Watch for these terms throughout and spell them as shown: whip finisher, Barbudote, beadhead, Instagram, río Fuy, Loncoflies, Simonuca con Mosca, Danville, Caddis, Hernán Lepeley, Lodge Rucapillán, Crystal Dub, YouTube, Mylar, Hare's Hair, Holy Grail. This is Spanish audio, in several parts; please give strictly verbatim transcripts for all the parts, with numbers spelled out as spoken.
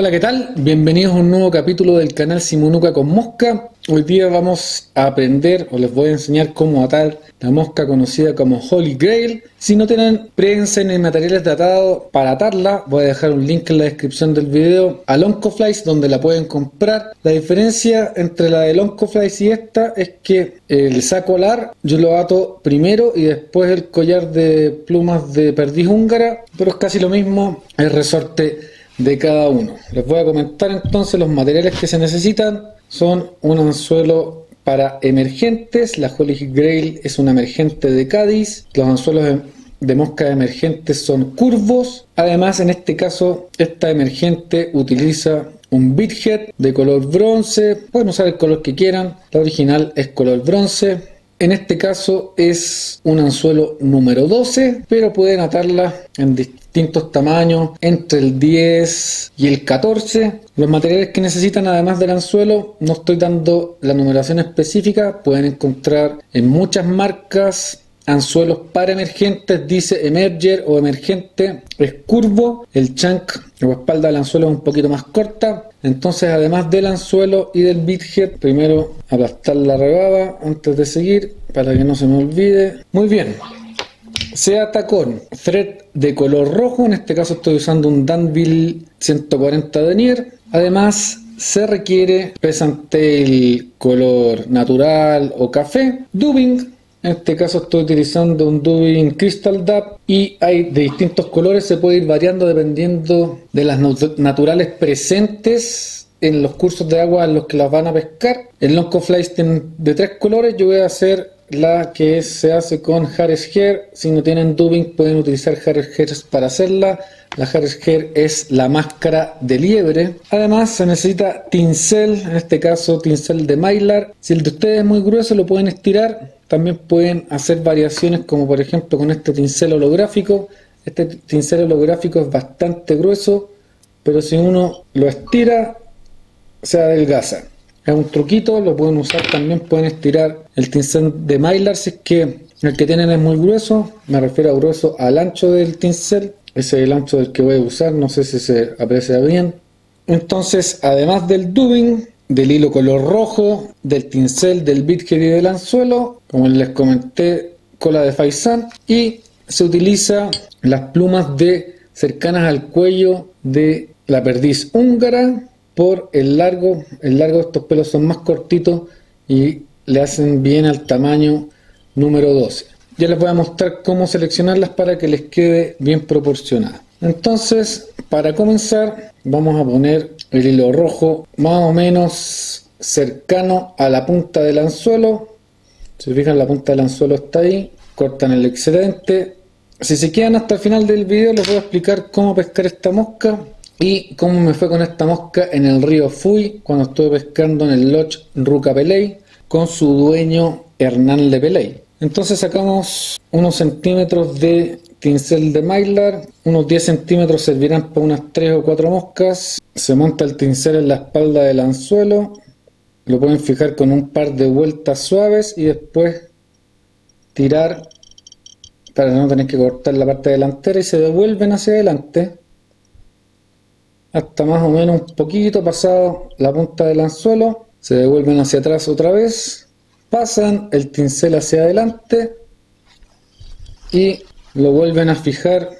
Hola, ¿qué tal? Bienvenidos a un nuevo capítulo del canal Simonuca con Mosca. Hoy día vamos a aprender, o les voy a enseñar cómo atar la mosca conocida como Holy Grail. Si no tienen prensa ni materiales de atado para atarla, voy a dejar un link en la descripción del video a Loncoflies, donde la pueden comprar. La diferencia entre la de Loncoflies y esta es que el saco alar yo lo ato primero y después el collar de plumas de perdiz húngara, pero es casi lo mismo, el resorte de cada uno. Les voy a comentar entonces los materiales que se necesitan. Son un anzuelo para emergentes. La Holy Grail es una emergente de Caddis. Los anzuelos de mosca emergentes son curvos. Además, en este caso, esta emergente utiliza un beadhead de color bronce. Pueden usar el color que quieran. La original es color bronce. En este caso es un anzuelo número doce, pero pueden atarla en distintos tamaños, entre el diez y el catorce. Los materiales que necesitan además del anzuelo, no estoy dando la numeración específica, pueden encontrar en muchas marcas anzuelos para emergentes, dice emerger o emergente, es curvo, el chunk o espalda del anzuelo es un poquito más corta. Entonces, además del anzuelo y del beadhead, primero aplastar la rebaba antes de seguir para que no se me olvide. Muy bien, se ata con thread de color rojo, en este caso estoy usando un Danville ciento cuarenta denier. Además se requiere pesantel color natural o café, dubbing. En este caso estoy utilizando un dubbing Crystal Dub y hay de distintos colores, se puede ir variando dependiendo de las naturales presentes en los cursos de agua en los que las van a pescar. El Loncoflies tienen de tres colores, yo voy a hacer la que se hace con Hare's Hair. Si no tienen dubbing pueden utilizar Hare's Hair para hacerla. La Hare's Hair es la máscara de liebre. Además se necesita tinsel, en este caso tinsel de Mylar. Si el de ustedes es muy grueso lo pueden estirar. También pueden hacer variaciones como por ejemplo con este pincel holográfico. Este pincel holográfico es bastante grueso, pero si uno lo estira se adelgaza. Es un truquito, lo pueden usar también, pueden estirar el pincel de Mylar si es que el que tienen es muy grueso. Me refiero a grueso al ancho del pincel. Ese es el ancho del que voy a usar, no sé si se aprecia bien. Entonces, además del dubbing, del hilo color rojo, del pincel, del beadhead y del anzuelo, como les comenté, cola de faisán, y se utiliza las plumas de cercanas al cuello de la perdiz húngara por el largo. El largo de estos pelos son más cortitos y le hacen bien al tamaño número doce. Ya les voy a mostrar cómo seleccionarlas para que les quede bien proporcionada. Entonces, para comenzar vamos a poner el hilo rojo más o menos cercano a la punta del anzuelo. Si se fijan, la punta del anzuelo está ahí, cortan el excedente. Si se quedan hasta el final del video les voy a explicar cómo pescar esta mosca y cómo me fue con esta mosca en el río Fuy cuando estuve pescando en el Lodge Rucapillán con su dueño Hernán Lepeley. Entonces sacamos unos centímetros de tinsel de Mylar, unos diez centímetros servirán para unas tres o cuatro moscas. Se monta el tinsel en la espalda del anzuelo, lo pueden fijar con un par de vueltas suaves y después tirar para no tener que cortar la parte delantera, y se devuelven hacia adelante hasta más o menos un poquito pasado la punta del anzuelo, se devuelven hacia atrás otra vez, pasan el tinsel hacia adelante y lo vuelven a fijar,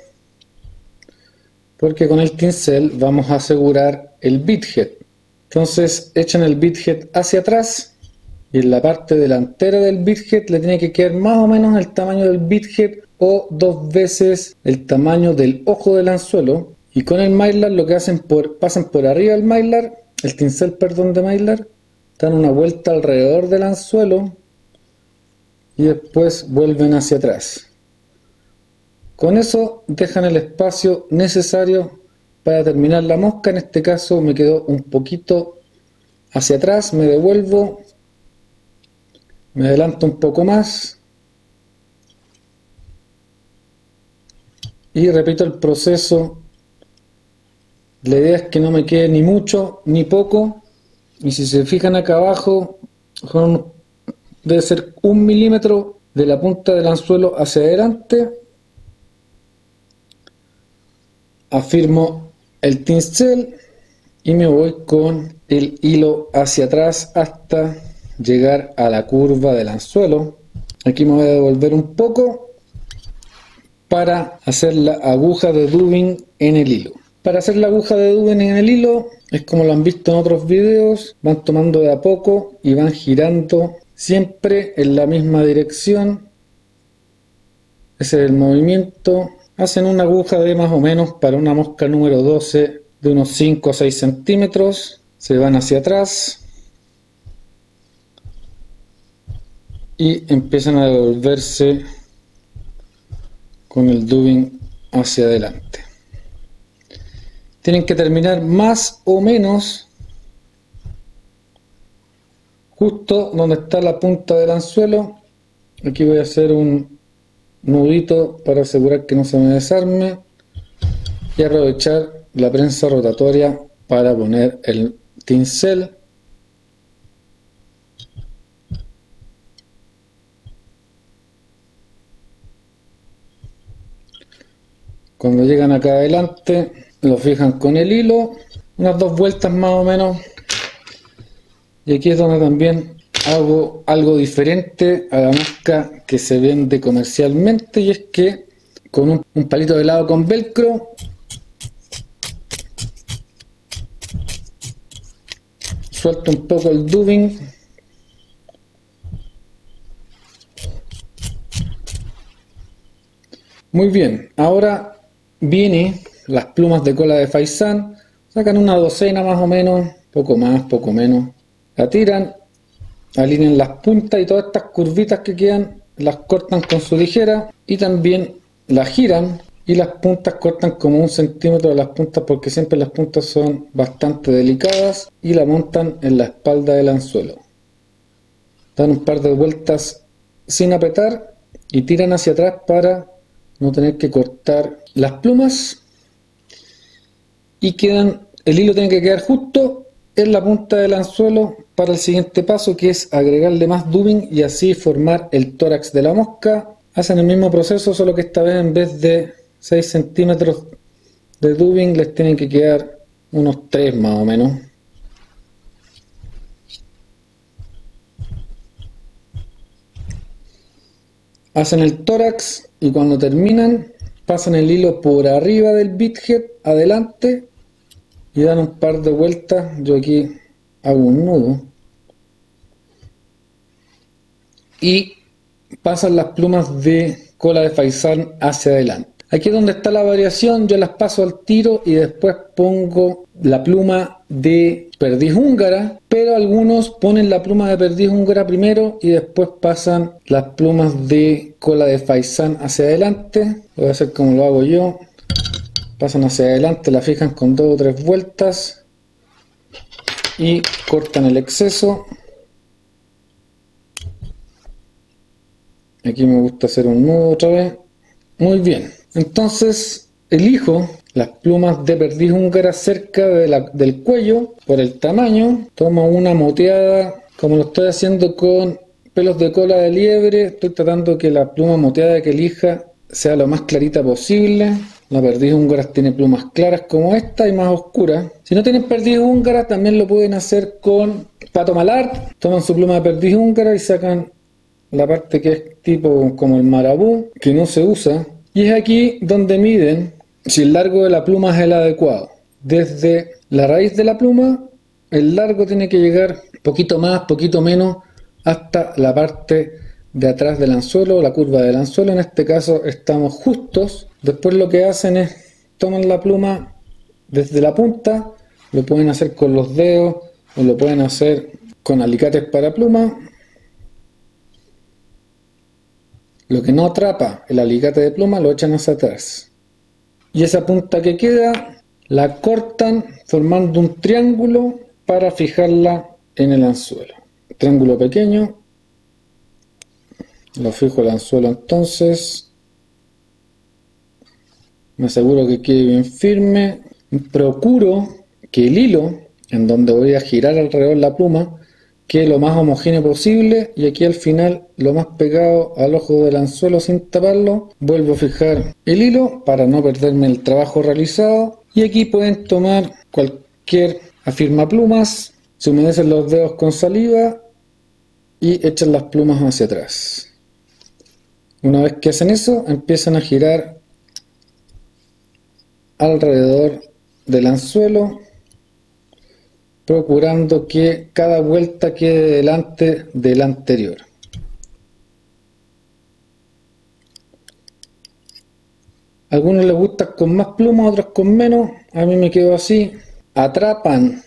porque con el pincel vamos a asegurar el beadhead. Entonces echan el beadhead hacia atrás y en la parte delantera del beadhead le tiene que quedar más o menos el tamaño del beadhead o dos veces el tamaño del ojo del anzuelo. Y con el Mylar lo que hacen por pasan por arriba el Mylar, el pincel perdón de Mylar, dan una vuelta alrededor del anzuelo y después vuelven hacia atrás. Con eso dejan el espacio necesario para terminar la mosca. En este caso me quedó un poquito hacia atrás, me devuelvo, me adelanto un poco más y repito el proceso. La idea es que no me quede ni mucho ni poco, y si se fijan acá abajo son, debe ser un milímetro de la punta del anzuelo hacia adelante. Afirmo el pincel, y me voy con el hilo hacia atrás hasta llegar a la curva del anzuelo. Aquí me voy a devolver un poco para hacer la aguja de Dubin en el hilo. Para hacer la aguja de Dubin en el hilo es como lo han visto en otros videos, van tomando de a poco y van girando siempre en la misma dirección. Ese es el movimiento. Hacen una aguja de más o menos para una mosca número doce de unos cinco o seis centímetros. Se van hacia atrás y empiezan a devolverse con el dubin hacia adelante. Tienen que terminar más o menos justo donde está la punta del anzuelo. Aquí voy a hacer un nudito para asegurar que no se me desarme y aprovechar la prensa rotatoria para poner el pincel cuando llegan acá adelante. Lo fijan con el hilo unas dos vueltas más o menos, y aquí es donde también hago algo diferente a la mosca que se vende comercialmente, y es que con un, un palito de helado con velcro suelto un poco el dubin muy bien. Ahora vienen las plumas de cola de faisán, sacan una docena más o menos, poco más, poco menos, la tiran, alineen las puntas y todas estas curvitas que quedan las cortan con su tijera y también las giran, y las puntas cortan como un centímetro de las puntas porque siempre las puntas son bastante delicadas, y la montan en la espalda del anzuelo. Dan un par de vueltas sin apretar y tiran hacia atrás para no tener que cortar las plumas, y quedan, el hilo tiene que quedar justo en la punta del anzuelo para el siguiente paso, que es agregarle más dubin y así formar el tórax de la mosca. Hacen el mismo proceso, solo que esta vez en vez de seis centímetros de dubin les tienen que quedar unos tres más o menos. Hacen el tórax y cuando terminan pasan el hilo por arriba del beadhead adelante y dan un par de vueltas. Yo aquí hago un nudo y pasan las plumas de cola de faisán hacia adelante. Aquí es donde está la variación. Yo las paso al tiro y después pongo la pluma de perdiz húngara, pero algunos ponen la pluma de perdiz húngara primero y después pasan las plumas de cola de faisán hacia adelante. Lo voy a hacer como lo hago yo. Pasan hacia adelante, la fijan con dos o tres vueltas y cortan el exceso. Aquí me gusta hacer un nudo otra vez. Muy bien, entonces elijo las plumas de perdiz húngara cerca de la, del cuello por el tamaño. Tomo una moteada, como lo estoy haciendo con pelos de cola de liebre, estoy tratando que la pluma moteada que elija sea lo más clarita posible. La perdiz húngara tiene plumas claras como esta y más oscuras. Si no tienen perdiz húngara también lo pueden hacer con pato malar. Toman su pluma de perdiz húngara y sacan la parte que es tipo como el marabú, que no se usa. Y es aquí donde miden si el largo de la pluma es el adecuado. Desde la raíz de la pluma el largo tiene que llegar poquito más, poquito menos, hasta la parte de atrás del anzuelo, la curva del anzuelo. En este caso estamos justos. Después lo que hacen es toman la pluma desde la punta, lo pueden hacer con los dedos o lo pueden hacer con alicates para pluma. Lo que no atrapa el alicate de pluma lo echan hacia atrás, y esa punta que queda la cortan formando un triángulo para fijarla en el anzuelo, triángulo pequeño. Lo fijo el anzuelo, entonces me aseguro que quede bien firme. Procuro que el hilo en donde voy a girar alrededor de la pluma quede lo más homogéneo posible, y aquí al final lo más pegado al ojo del anzuelo sin taparlo. Vuelvo a fijar el hilo para no perderme el trabajo realizado, y aquí pueden tomar cualquier Afirma plumas, se humedecen los dedos con saliva y echan las plumas hacia atrás. Una vez que hacen eso, empiezan a girar alrededor del anzuelo, procurando que cada vuelta quede delante de la anterior. A algunos les gustan con más plumas, otros con menos. A mí me quedo así. Atrapan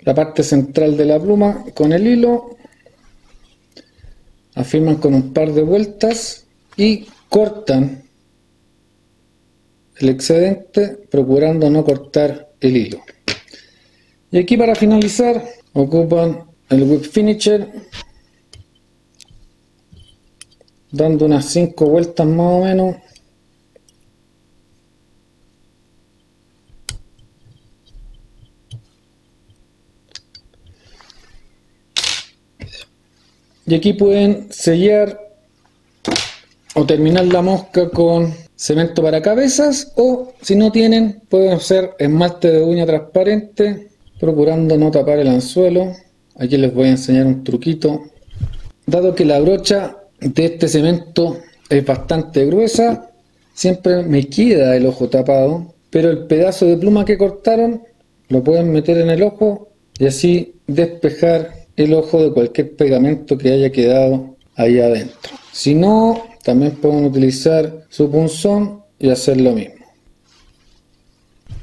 la parte central de la pluma con el hilo, afirman con un par de vueltas y cortan el excedente, procurando no cortar el hilo. Y aquí, para finalizar, ocupan el whip finisher, dando unas cinco vueltas más o menos. Y aquí pueden sellar o terminar la mosca con cemento para cabezas, o si no tienen, pueden hacer esmalte de uña transparente, procurando no tapar el anzuelo. Aquí les voy a enseñar un truquito. Dado que la brocha de este cemento es bastante gruesa, siempre me queda el ojo tapado, pero el pedazo de pluma que cortaron lo pueden meter en el ojo y así despejar el ojo de cualquier pegamento que haya quedado ahí adentro. Si no, también pueden utilizar su punzón y hacer lo mismo.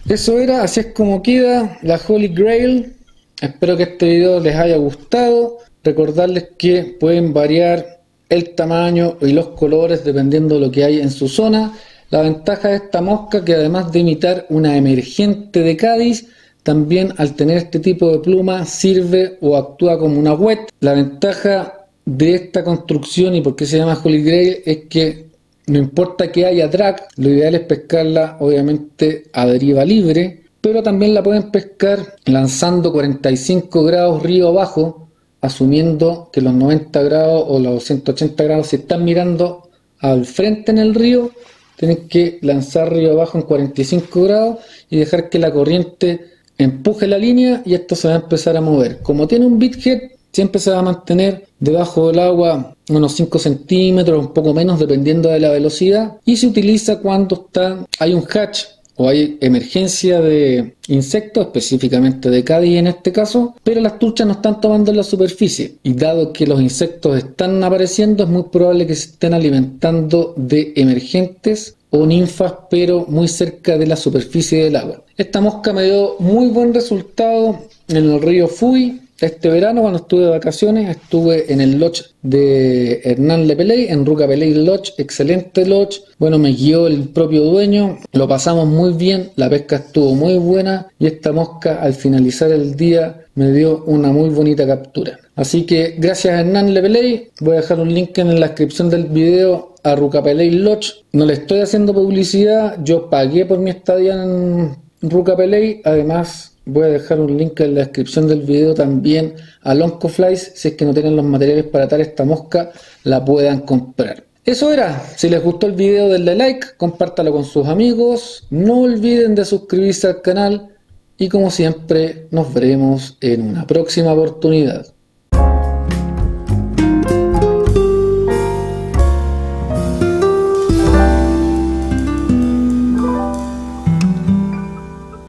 Eso era, así es como queda la Holy Grail. Espero que este video les haya gustado. Recordarles que pueden variar el tamaño y los colores dependiendo de lo que hay en su zona. La ventaja de esta mosca, que además de imitar una emergente de Cádiz, también al tener este tipo de pluma sirve o actúa como una wet. La ventaja de esta construcción y por qué se llama Holy Grail es que no importa que haya drag, lo ideal es pescarla obviamente a deriva libre, pero también la pueden pescar lanzando cuarenta y cinco grados río abajo, asumiendo que los noventa grados o los ciento ochenta grados, si están mirando al frente en el río, tienen que lanzar río abajo en cuarenta y cinco grados y dejar que la corriente empuje la línea y esto se va a empezar a mover. Como tiene un bit head, siempre se va a mantener debajo del agua unos cinco centímetros, un poco menos dependiendo de la velocidad, y se utiliza cuando está, hay un hatch o hay emergencia de insectos, específicamente de Caddis en este caso, pero las truchas no están tomando en la superficie, y dado que los insectos están apareciendo es muy probable que se estén alimentando de emergentes o ninfas, pero muy cerca de la superficie del agua. Esta mosca me dio muy buen resultado en el río Fuy. Este verano, cuando estuve de vacaciones, estuve en el lodge de Hernán Lepeley, en Rucapillán Lodge, excelente lodge. Bueno, me guió el propio dueño, lo pasamos muy bien, la pesca estuvo muy buena y esta mosca al finalizar el día me dio una muy bonita captura. Así que gracias a Hernán Lepeley, voy a dejar un link en la descripción del video a Rucapillán Lodge. No le estoy haciendo publicidad, yo pagué por mi estadía en Rucapillán, además voy a dejar un link en la descripción del video también a Loncoflies, si es que no tienen los materiales para atar esta mosca, la puedan comprar. Eso era, si les gustó el video denle like, compártalo con sus amigos, no olviden de suscribirse al canal y como siempre nos veremos en una próxima oportunidad.